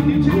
I'm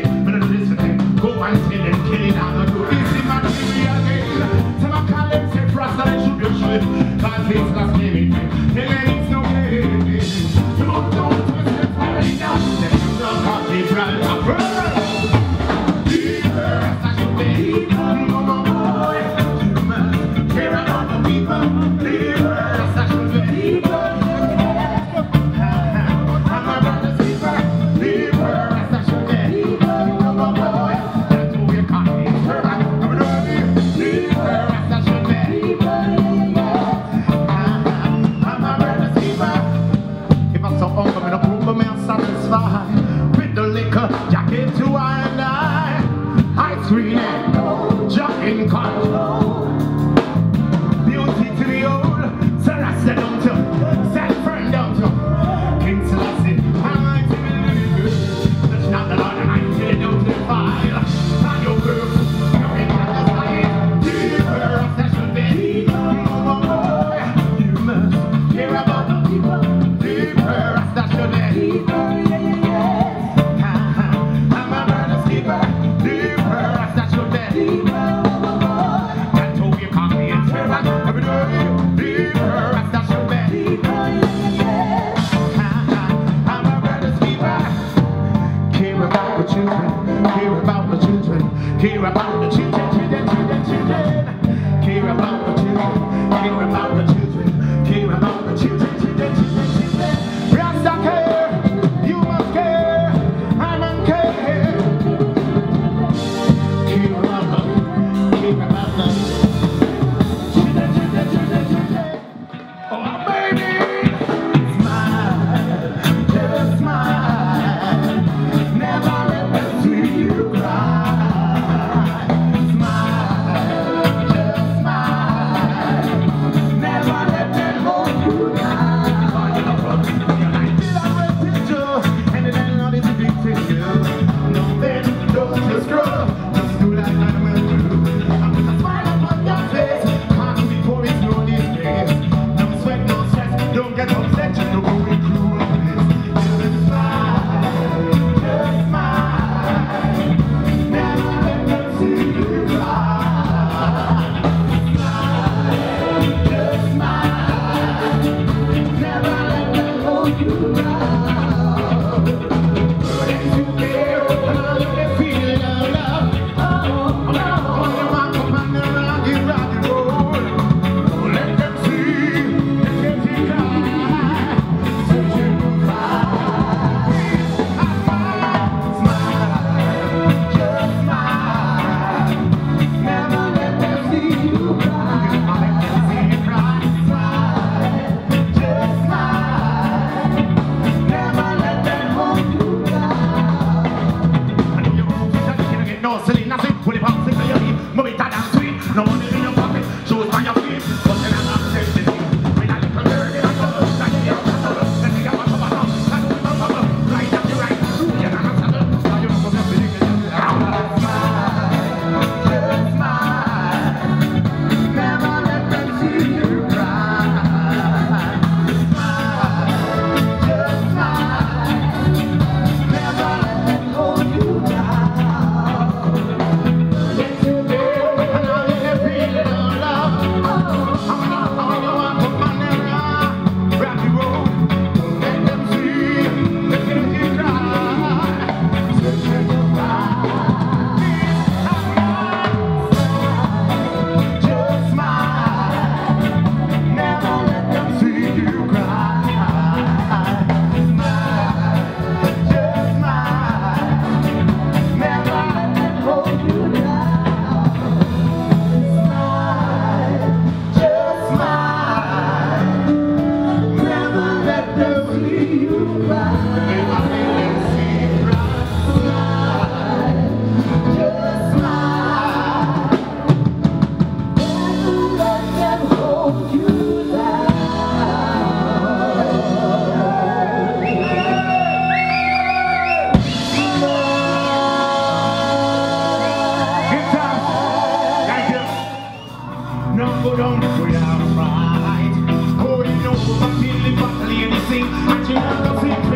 but only when I ride. Holding on for my feeling, bodily and sing. I should have to sing,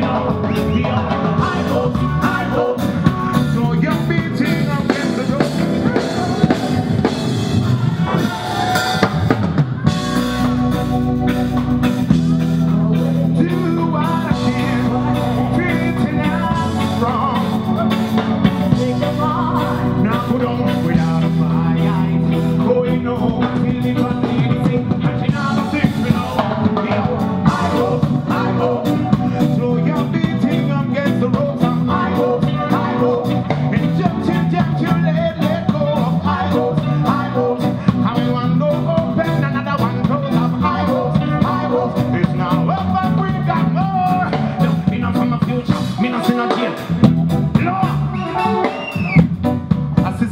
I hope. So you're beating against the door. Do what I can, treating us wrong. Take a ride, now put on without a fight. Oh, you know I'm feeling fine.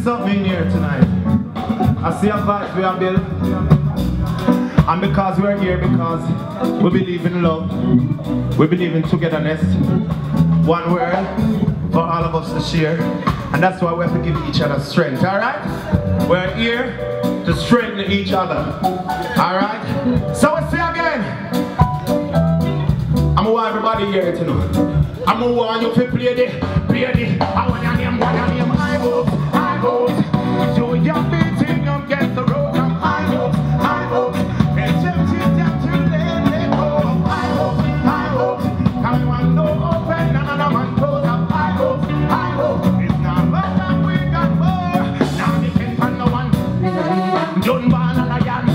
Something here tonight. I see a vibe we are built, and because we are here, because we believe in love, we believe in togetherness, one world for all of us to share, and that's why we have to give each other strength. All right, we're here to strengthen each other. All right, so I say again, I'm want everybody here to know. I'm gonna want you to play the. I want your name, I hope. So you're beating against the road. I'm I hope, and tempted to let go. I hope, come one door open, another one close up. I hope, it's not what time we got more. Now we can find the one. Don't want a lion.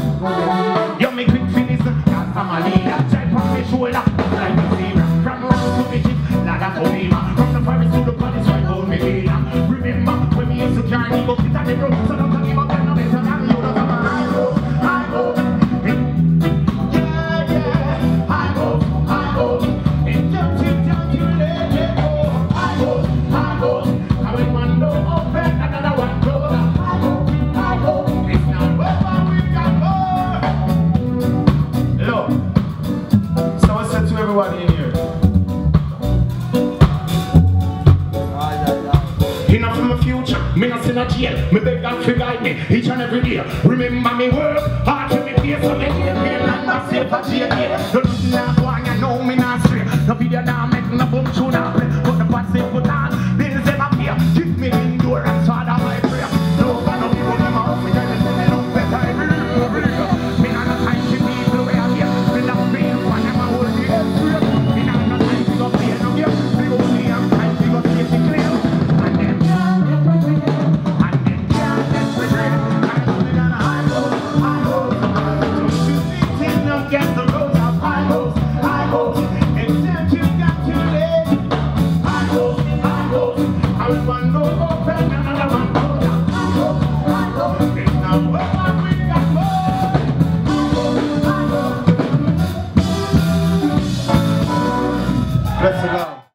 You make quick finish, 'cause I'm a leader. Drive on my shoulder, like a zebra. From road to riches, like a poema. From the forest to the palace, right on me leader. Remember when we used to carry people. So don't give up, and don't listen, and you don't come. I hope, yeah, I hope, and don't you let it go. I hope, having one door open, another one closed. I hope, it's not what we got more. Hello, someone said to everybody in here, me not in a jail, me beg God to guide me each and every day. Remember me work hard to me face, so me hate me like myself a jail. The reason I'm going, I know me not straight. The video now make no boom tune now play, but the past they put on, they'll never appear. Give me indoor and start out my prayer. No one of people in my house, me tell them they don't better every day. Me not no time to be the way I feel. Me not being one of my whole day. Me not no time to go play no game. Me only have time to go take it clear. Let's go.